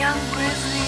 young grizzly.